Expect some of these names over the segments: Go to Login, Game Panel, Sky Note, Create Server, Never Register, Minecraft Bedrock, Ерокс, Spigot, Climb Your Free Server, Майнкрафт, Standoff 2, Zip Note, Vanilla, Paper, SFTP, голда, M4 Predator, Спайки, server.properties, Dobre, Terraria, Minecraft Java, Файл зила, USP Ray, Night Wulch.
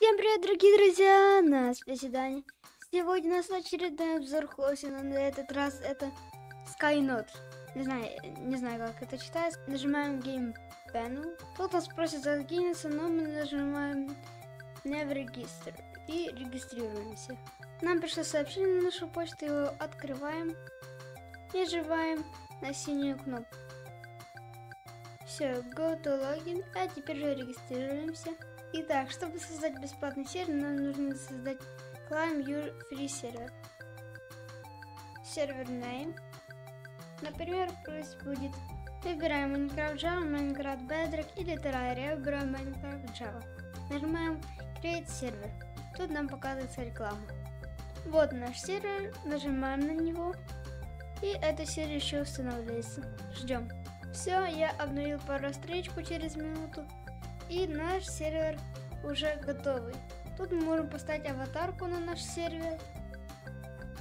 Всем привет, дорогие друзья, на связи Даня. Сегодня у нас очередной обзор хостинга, на этот раз это Sky Note. Не знаю, как это читается. Нажимаем Game Panel. Тут нас просит загинуться, но мы нажимаем Never Register и регистрируемся. Нам пришло сообщение на нашу почту, его открываем и нажимаем на синюю кнопку. Все, Go to Login, а теперь же регистрируемся. Итак, чтобы создать бесплатный сервер, нам нужно создать Climb Your Free Server. Сервер name. Например, пусть будет. Выбираем Minecraft Java, Minecraft Bedrock или Terraria. Выбираем Minecraft Java. Нажимаем Create Server. Тут нам показывается реклама. Вот наш сервер. Нажимаем на него. И эта серия еще устанавливается. Ждем. Все, я обновил пару страничку через минуту. И наш сервер уже готовый. Тут мы можем поставить аватарку на наш сервер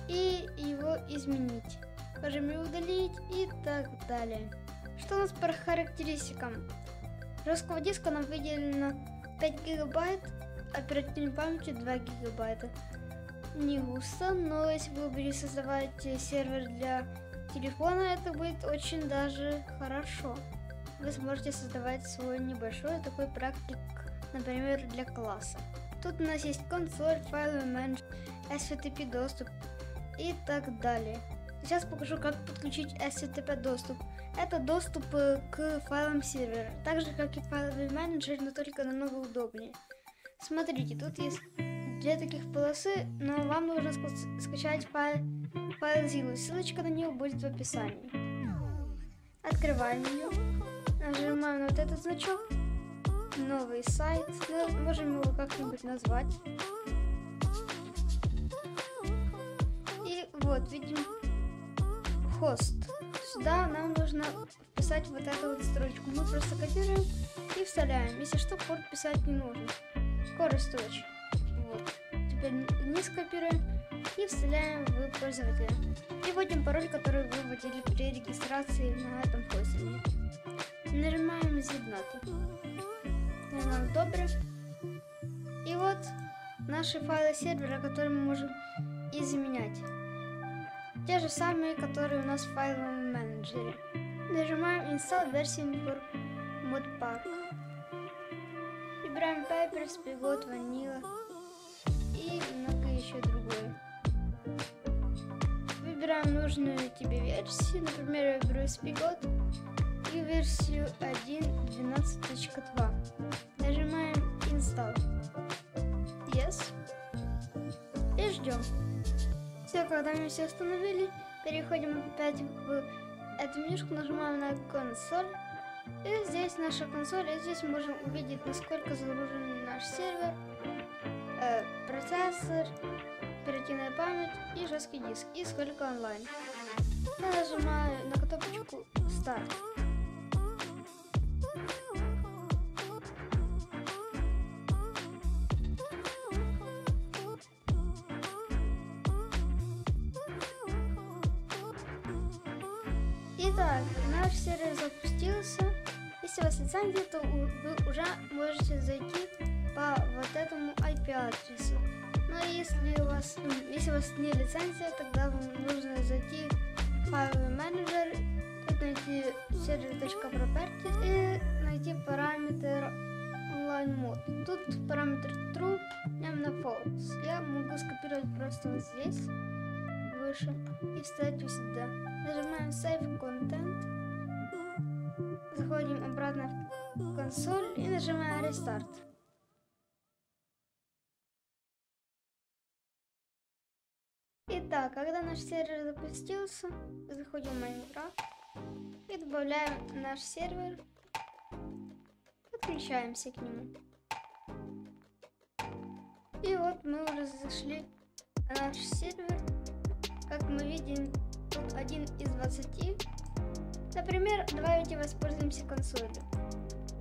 и его изменить. Можем его удалить и так далее. Что у нас по характеристикам? Жесткого диска нам выделено 5 гигабайт, оперативной памяти 2 гигабайта. Не густо, но если вы будете создавать сервер для телефона, это будет очень даже хорошо. Вы сможете создавать свой небольшой такой практик, например, для класса. Тут у нас есть консоль, файловый менеджер, SFTP доступ и так далее. Сейчас покажу, как подключить SFTP доступ. Это доступ к файлам сервера, так же как и файловый менеджер, но только намного удобнее. Смотрите, тут есть две таких полосы, но вам нужно скачать файл Zilla. Ссылочка на него будет в описании. Открываем ее. Нажимаем на вот этот значок, новый сайт, ну, можем его как-нибудь назвать. И вот, видим хост. Сюда нам нужно вписать вот эту вот строчку. Мы просто копируем и вставляем. Если что, корт писать не нужно. Корт строчек. Вот. Теперь низ копируем и вставляем в пользователя. И вводим пароль, который вы вводили при регистрации на этом хостинге. Нажимаем Zip Note, нажимаем Dobre, и вот наши файлы сервера, которые мы можем изменять. Те же самые, которые у нас в файловом менеджере. Нажимаем Install Version for Modpack. Выбираем Paper, Spigot, Vanilla и много еще другое. Выбираем нужную тебе версию, например, я беру Spigot. И версию 1.12.2. Нажимаем Install. Yes. И ждем. Все, когда мы все установили, переходим опять в эту менюшку, нажимаем на консоль. И здесь наша консоль, и здесь мы можем увидеть, насколько загружен наш сервер, процессор, оперативная память и жесткий диск, и сколько онлайн. Я нажимаю на кнопочку Start. Итак, наш сервер запустился. Если у вас лицензия, то вы уже можете зайти по вот этому IP-адресу. Но если у вас не лицензия, тогда вам нужно зайти в файловый менеджер, тут найти server.properties и найти параметр онлайн-мод. Тут параметр true, нем на false. Я могу скопировать просто вот здесь, выше, и вставить вот сюда. Нажимаем Save Content, заходим обратно в консоль и нажимаем Restart. Итак, когда наш сервер запустился, заходим в Майнкрафт и добавляем наш сервер, подключаемся к нему. И вот мы уже зашли на наш сервер. Как мы видим, тут 1 из 20. Например, давайте воспользуемся консолью.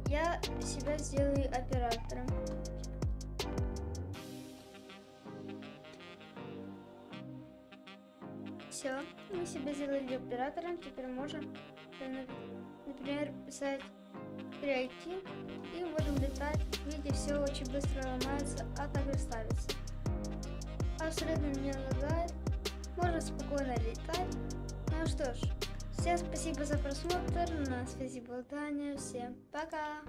Я себя сделаю оператором. Все, мы себя сделали оператором, теперь можем, например, писать перейти и можем летать. Видите, все очень быстро ломается, а также ставится. Абсолютно не лагает, можно спокойно летать. Ну что ж, всем спасибо за просмотр, на связи был Таня, всем пока!